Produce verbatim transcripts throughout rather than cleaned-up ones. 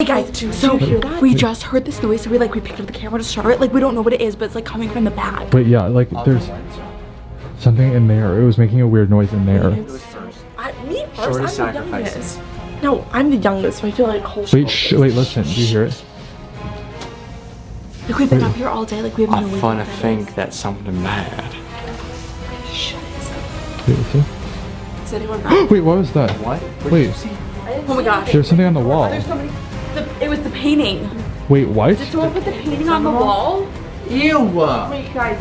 Hey guys, do so you hear that? We just heard this noise, so we like we picked up the camera to start it. Like we don't know what it is, but it's like coming from the back. But yeah, like there's something in there. It was making a weird noise in there. I, me first. I'm the youngest. No, I'm the youngest, so I feel like whole. Wait, sh wait, listen. Do you hear it? Like we've been wait. up here all day. Like we have no idea. I want to think that something bad. Shh. Wait, is anyone back? Wait, what was that? What? What wait. Oh my gosh. There's something on the wall. There's somebody. The, it was the painting. Wait, what? Did someone put the painting on the wall? Ew. Wait, guys.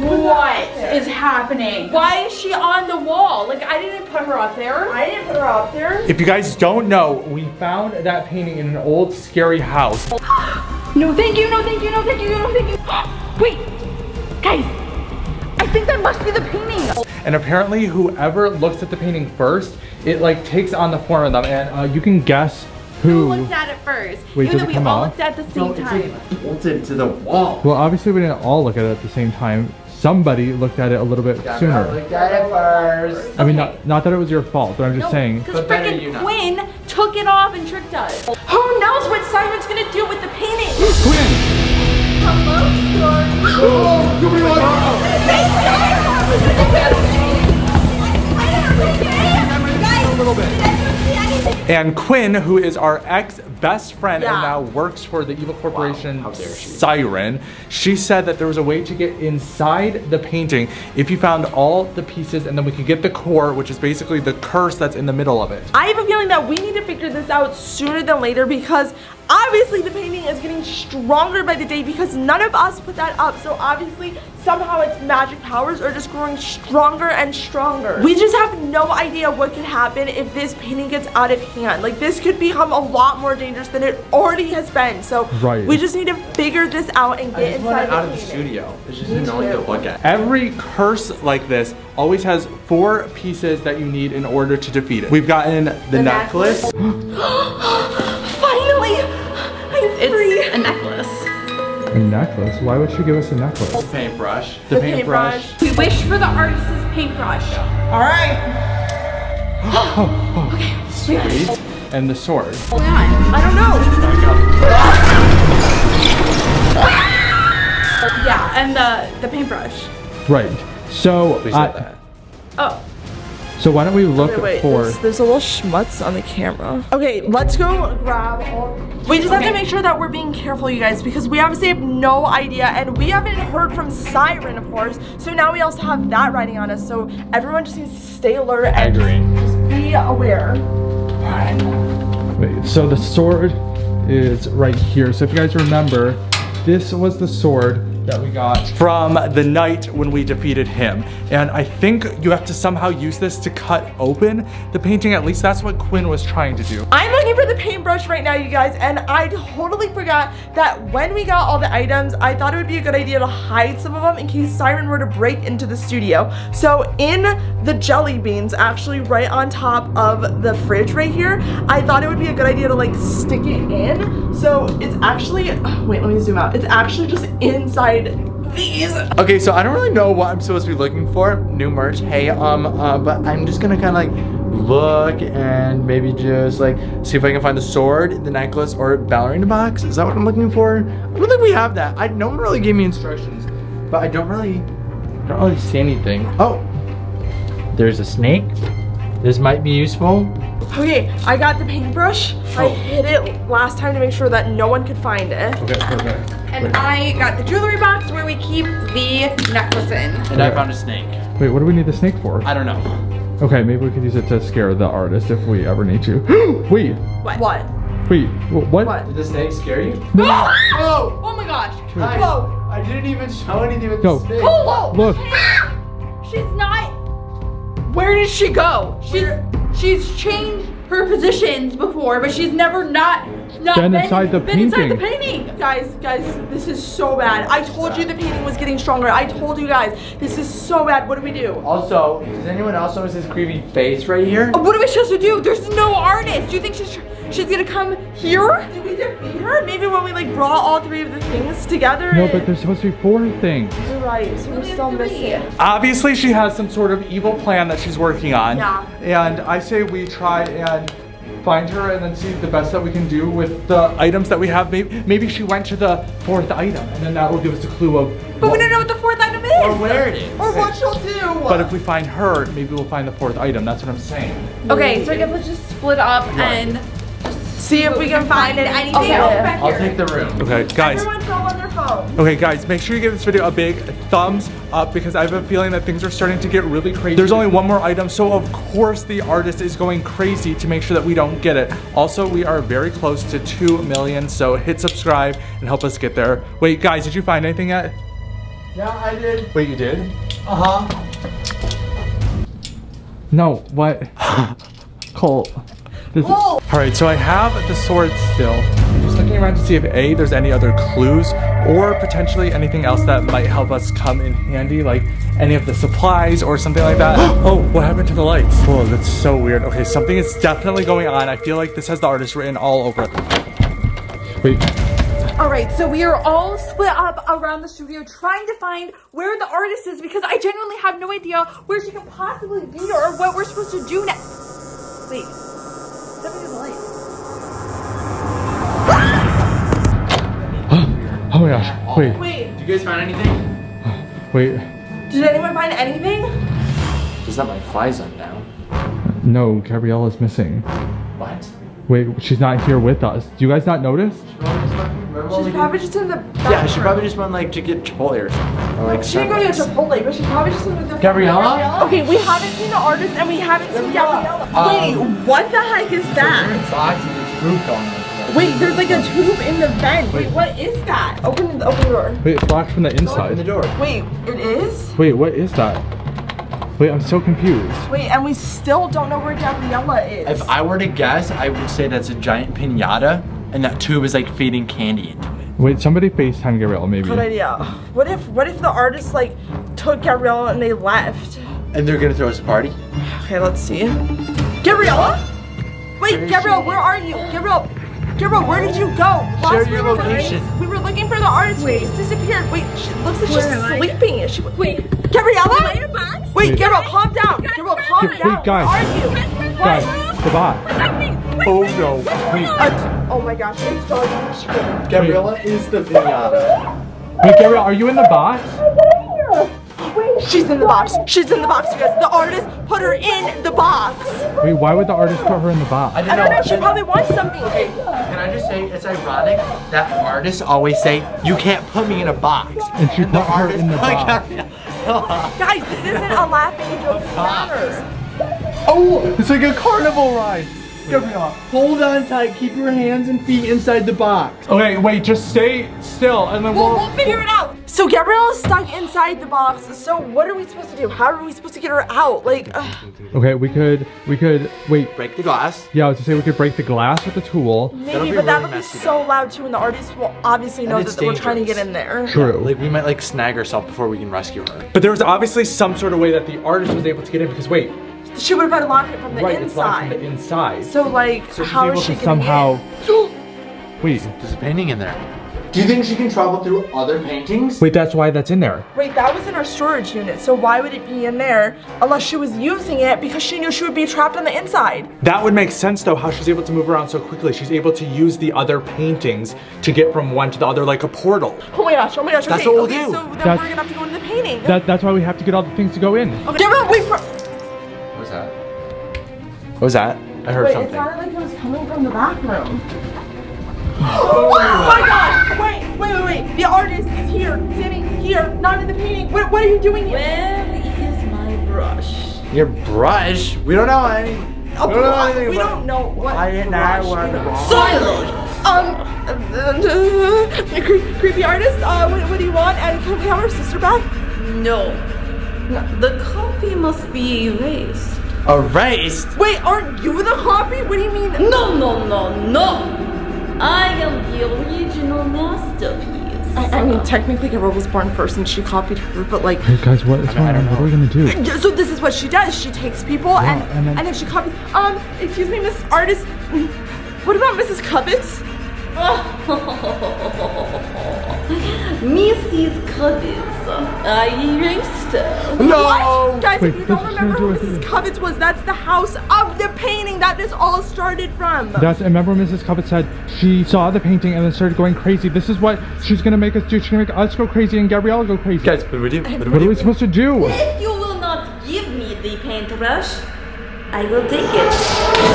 What is happening? Why is she on the wall? Like, I didn't put her up there. I didn't put her up there. If you guys don't know, we found that painting in an old scary house. No, thank you, no, thank you, no, thank you, no, thank you. Wait, guys, I think that must be the painting. And apparently, whoever looks at the painting first, it like takes on the form of them, and uh, you can guess who looked at it first. Wait, even though we all looked at the same time. It's bolted to the wall. Well, obviously we didn't all look at it at the same time. Somebody looked at it a little bit sooner. I looked at it first. I mean, not, not that it was your fault, but I'm just saying. Because freaking Quinn took it off and tricked us. Who knows what Siren's gonna do with the painting? Quinn! Hello, Siren. Oh, nobody wants it. I don't know. A little bit. And Quinn, who is our ex-best friend yeah. and now works for the Evil Corporation, wow, Siren, she said that there was a way to get inside the painting if you found all the pieces, and then we could get the core, which is basically the curse that's in the middle of it. I have a feeling that we need to figure this out sooner than later, because obviously the painting is getting stronger by the day, because none of us put that up, so obviously somehow its magic powers are just growing stronger and stronger. We just have no idea what could happen if this painting gets out of hand. Like this could become a lot more dangerous than it already has been, so right. we just need to figure this out and get inside the out of the studio. It's just annoying to look at. Every curse like this always has four pieces that you need in order to defeat it. We've gotten the, the necklace. Finally! I'm it's free. a necklace. A necklace? Why would she give us a necklace? The paintbrush. The, the paintbrush. paintbrush. We wish for the artist's paintbrush. Yeah. All right. Oh, oh. Okay. Sweet. And the sword. Hold on. I don't know. Yeah, and the the paintbrush. Right. So. We said that. Oh. So why don't we look okay, wait, for... There's, there's a little schmutz on the camera. Okay, let's go grab all... We just okay. have to make sure that we're being careful, you guys, because we obviously have no idea, and we haven't heard from Siren, of course, so now we also have that riding on us, so everyone just needs to stay alert and just be aware. Wait, so the sword is right here, so if you guys remember, this was the sword that we got from the night when we defeated him. And I think you have to somehow use this to cut open the painting. At least that's what Quinn was trying to do. I'm looking for the paintbrush right now, you guys, and I totally forgot that when we got all the items, I thought it would be a good idea to hide some of them in case Siren were to break into the studio. So in the jelly beans, actually right on top of the fridge right here, I thought it would be a good idea to like stick it in. So it's actually, oh, wait, let me zoom out. It's actually just inside these. Okay, so I don't really know what I'm supposed to be looking for. New merch, hey, um, uh, but I'm just gonna kind of like look and maybe just like see if I can find the sword, the necklace, or ballerina box. Is that what I'm looking for? I don't think we have that. I no one really gave me instructions, but I don't really, I don't really see anything. Oh, there's a snake. This might be useful. Okay, I got the paintbrush. Oh. I hid it last time to make sure that no one could find it. Okay, perfect. And wait. I got the jewelry box where we keep the necklace in. And okay. I found a snake. Wait, what do we need the snake for? I don't know. Okay, maybe we could use it to scare the artist if we ever need to. Wait. What? What? Wait, what? What? Did the snake scare you? No! Oh! Oh my gosh. I, whoa. I didn't even show anything with no. the snake. Oh, whoa. Look. She's not. Where did she go? She's. Where? She's changed her positions before, but she's never not, not been, inside, been, the been inside the painting. Guys, guys, this is so bad. I told you the painting was getting stronger. I told you guys, this is so bad. What do we do? Also, does anyone else notice this creepy face right here? Oh, what are we supposed to do? There's no artist. Do you think she's she's gonna come here? Did we defeat her? Maybe when we like brought all three of the things together. No, but there's supposed to be four things. You're right, so we're still missing. Obviously, she has some sort of evil plan that she's working on. Yeah. And I say we try and find her and then see the best that we can do with the items that we have. Maybe, maybe she went to the fourth item and then that will give us a clue of... But what, we don't know what the fourth item is! Or where it is! Or what she'll do! But if we find her, maybe we'll find the fourth item. That's what I'm saying. Okay, maybe. So I guess let's just split up right. and... See if we can find it. Anything okay. back here. I'll take the room. Okay, guys. Everyone go on their phone. Okay, guys, make sure you give this video a big thumbs up because I have a feeling that things are starting to get really crazy. There's only one more item, so of course the artist is going crazy to make sure that we don't get it. Also, we are very close to two million, so hit subscribe and help us get there. Wait, guys, did you find anything yet? Yeah, I did. Wait, you did? Uh-huh. No, what? Cole. All right, so I have the sword still. I'm just looking around to see if A, there's any other clues or potentially anything else that might help us come in handy, like any of the supplies or something like that. Oh, what happened to the lights? Whoa, that's so weird. Okay, something is definitely going on. I feel like this has the artist written all over it. Wait. All right, so we are all split up around the studio trying to find where the artist is because I genuinely have no idea where she can possibly be or what we're supposed to do next. Wait. Oh my gosh, wait. Wait. Did you guys find anything? Wait. Did anyone find anything? Just that my fly's on now. No, Gabriella's missing. What? Wait, she's not here with us. Do you guys not notice? She's probably, she's probably just in the bathroom. Yeah, she probably just went like to get Chipotle or something. Or, like, like she didn't go to Chipotle, but she's probably just in the bathroom. Gabriella? Gabriella? Okay, we haven't seen the artist and we haven't Gabriella. seen Gabriella. Um, wait, what the heck is that? There's a going on. Wait, there's like a tube in the vent. Wait, wait, what is that? Open the, open the door. Wait, it's locked from the inside. Open the door. Wait, it is? Wait, what is that? Wait, I'm so confused. Wait, and we still don't know where Gabriella is. If I were to guess, I would say that's a giant pinata, and that tube is like feeding candy into it. Wait, somebody FaceTime Gabriella, maybe. Good idea. What if, what if the artist like took Gabriella and they left? And they're gonna throw us a party? Okay, let's see. Gabriella? Wait, Gabriella, where are you? Gabriella. Gabriella, where did you go? Last Share your location. We were looking for the artist. Wait. She just disappeared. Wait, she looks like she's sleeping. She, wait, Gabriella? Am I in a box? Wait, wait. Gabriella, calm down. Gabriella, calm wait, down. Wait, guys. Where are you? Guys, guys, guys the box. Oh no. Wait. Uh, oh my gosh. It's dog. Gabriella wait. is the pinata. Wait, Gabriella, are you in the box? Wait. She's in the box. She's in the box, you guys. The artist put her in the box. Wait, why would the artist put her in the box? I, I don't know. know. She probably wants something. Okay, can I just say it's ironic that artists always say, you can't put me in a box. And she and put the her in the box. Guys, this isn't a laughing joke matter. Oh, it's like a carnival ride. Gabriella, hold on tight. Keep your hands and feet inside the box. Okay, wait, just stay still and then we'll- We'll, we'll figure it out. So Gabriella's stuck inside the box. So what are we supposed to do? How are we supposed to get her out? Like, ugh. Okay, we could, we could, wait. Break the glass. Yeah, I was gonna say we could break the glass with a tool. Maybe, but that would be so loud too and the artist will obviously know that we're trying to get in there. True. Like we might like snag herself before we can rescue her. But there was obviously some sort of way that the artist was able to get in because wait, she would have unlocked it from the right, inside. From the inside. So like, so how is she somehow? Wait, there's a painting in there. Do you think she can travel through other paintings? Wait, that's why that's in there. Wait, that was in our storage unit. So why would it be in there unless she was using it because she knew she would be trapped on the inside? That would make sense though, how she's able to move around so quickly. She's able to use the other paintings to get from one to the other like a portal. Oh my gosh, oh my gosh. That's okay, what we'll okay, do. So then that's, we're gonna have to go into the painting. That, that's why we have to get all the things to go in. Okay, Gabriella, wait for... What was that? What was that? I heard wait, something. Wait, it sounded like it was coming from the bathroom. Oh my gosh! Wait, wait, wait, wait! The artist is here, standing here, not in the painting. What, what are you doing here? Where is my brush? Your brush? We don't know any. Oh, we don't know anything. We don't know what. I did not want the brush. Silent. Um, uh, uh, creepy artist. Uh, what, what do you want? And can we have our sister back? No. no. The copy must be erased. Erased? Wait, aren't you the copy? What do you mean? No, no, no, no. I am the original masterpiece. I, I mean, technically, Gabriella was born first, and she copied her, but like... Hey guys, what is going on? What are we gonna do? So this is what she does. She takes people, yeah, and, and, then, and then she copies... Um, excuse me, Miss Artist. What about Missus Cubbett? Oh, Missus Cubbett. I erased them. No! What? Guys, wait, if you don't remember who Missus Cubbett was, that's the house of the painting that this all started from. That's, I remember Missus Cubbett said she saw the painting and then started going crazy. This is what she's gonna make us do. She's gonna make us go crazy and Gabriella go crazy. Guys, but what, do, what, what are we supposed to do? If you will not give me the paintbrush, I will take it.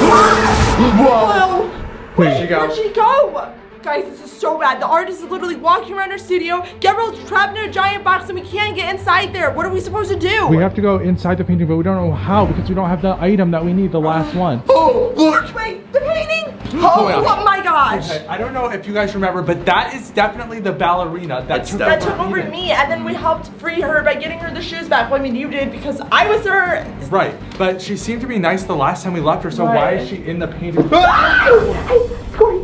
Whoa! Whoa. Where did she go? Where'd she go? Guys, this is so bad. The artist is literally walking around our studio. Gabriella's trapped in a giant box and we can't get inside there. What are we supposed to do? We have to go inside the painting, but we don't know how because we don't have the item that we need, the last one. Oh, look! Wait, the painting? Oh, oh my gosh. Okay, I don't know if you guys remember, but that is definitely the ballerina that, took, that over took over Eden. me. And then we helped free her by getting her the shoes back. Well, I mean, you did because I was her. Right, but she seemed to be nice the last time we left her, so right. why is she in the painting? Ah!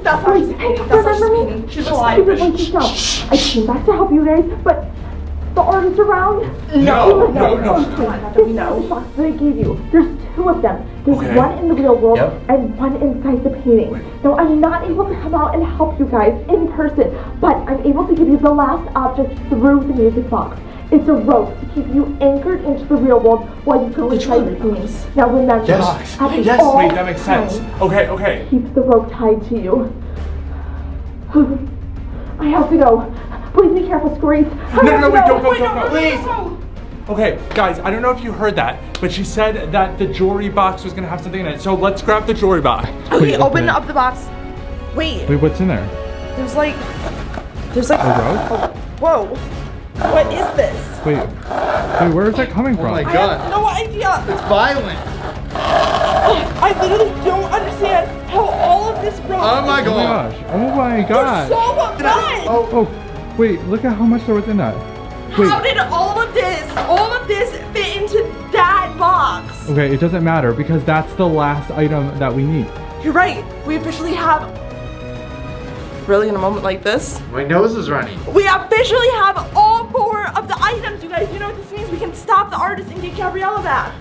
That's how she's painting. That's how she's painting. She's alive. I came back to help you guys, but the artist around? No, no, no. There's two boxes I gave you. There's two of them. There's okay. one in the real world yep. and one inside the painting. Now, I'm not able to come out and help you guys in person, but I'm able to give you the last object through the music box. It's a rope to keep you anchored into the real world while you go inside the painting. Now remember, yes, yes. All wait, that makes sense. Okay, okay. Keep the rope tied to you. I have to go. Please be careful, Skory. No, no, no, wait, don't go, don't go, please. Okay, guys, I don't know if you heard that, but she said that the jewelry box was gonna have something in it. So let's grab the jewelry box. Okay, open up the box. Wait. Wait, what's in there? There's like, there's like. A rope? Whoa. What is this? Wait, wait, where is that coming from? Oh my God. I have no idea. It's violent. I literally don't understand how all of this broke. Oh my gosh. Oh my gosh. Oh my gosh. So much. Oh, oh, wait, look at how much there was in that. Wait. How did all of this, all of this fit into that box? Okay, it doesn't matter because that's the last item that we need. You're right. We officially have Really, in a moment like this? My nose is running. We officially have all four of the items, you guys. You know what this means? We can stop the artist and get Gabriella back.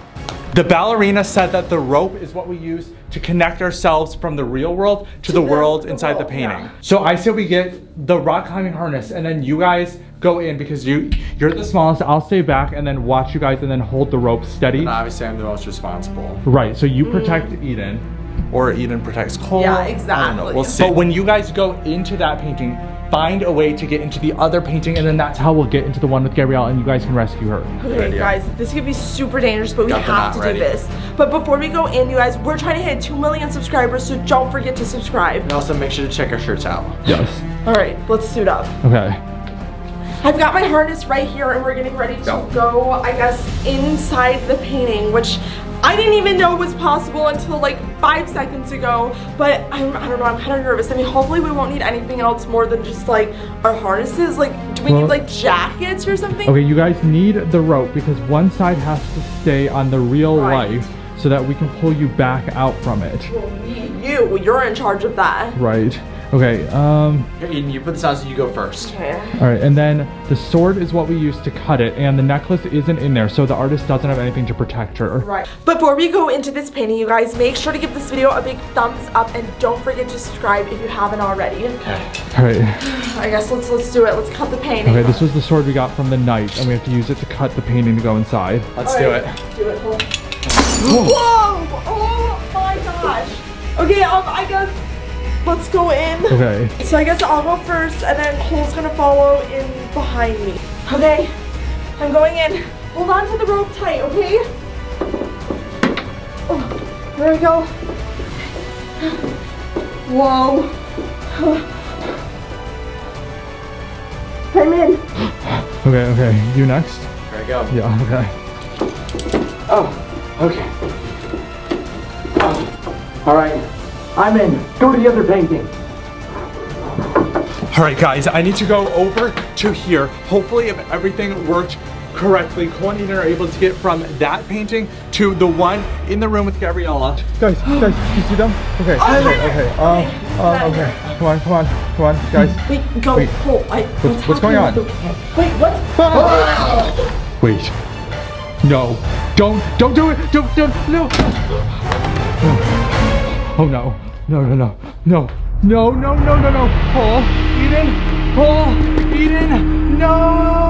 The ballerina said that the rope is what we use to connect ourselves from the real world to, to the, the world inside the, world. the painting. Yeah. So I say we get the rock climbing harness and then you guys go in because you, you're the smallest. I'll stay back and then watch you guys and then hold the rope steady. And obviously I'm the most responsible. Right, so you protect mm. Eden. Or Eden protects Cole. Yeah, exactly. We'll see. But when you guys go into that painting, find a way to get into the other painting, and then that's how we'll get into the one with Gabriella, and you guys can rescue her. Okay, guys, this could be super dangerous, but we have to do this. But before we go in, you guys, we're trying to hit two million subscribers, so don't forget to subscribe. And also make sure to check our shirts out. Yes. All right, let's suit up. Okay. I've got my harness right here, and we're getting ready to go, go I guess, inside the painting, which I didn't even know it was possible until like five seconds ago, but I'm, I don't know, I'm kind of nervous. I mean, hopefully we won't need anything else more than just like our harnesses. Like, do we well, need like jackets or something? Okay, you guys need the rope because one side has to stay on the real right. life so that we can pull you back out from it. Well, you, you're in charge of that. Right. Okay, um... Here, Eden, you put this on so you go first. Okay. Alright, and then the sword is what we use to cut it, and the necklace isn't in there, so the artist doesn't have anything to protect her. Right. Before we go into this painting, you guys, make sure to give this video a big thumbs up, and don't forget to subscribe if you haven't already. Okay. Alright. I guess let's let's do it. Let's cut the painting. Okay, this was the sword we got from the knight, and we have to use it to cut the painting to go inside. Let's do it. Do it. Hold on. Whoa! Whoa! Oh my gosh! Okay, um, I guess... Let's go in. Okay. So I guess I'll go first and then Cole's gonna follow in behind me. Okay, I'm going in. Hold on to the rope tight, okay? Oh, there we go. Whoa. I'm in. Okay, okay, you next? There I go. Yeah, okay. Oh, okay. Oh, all right. I'm in. Go to the other painting. All right, guys, I need to go over to here. Hopefully, if everything worked correctly, Cole and Eden are able to get from that painting to the one in the room with Gabriella. Guys, guys, you see them? Okay, oh, okay, um, um, okay. Come on, come on, come on, guys. Wait, go, Wait. Cole. I, what's what's, what's going on? Wait, what? Ah! Wait. No. Don't, don't do it. Don't, don't, no. Oh. Oh no, no, no, no, no, no, no, no, no, no, Cole, Eden, Cole, Eden, no!